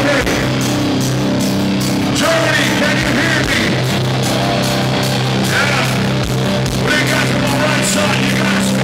You guys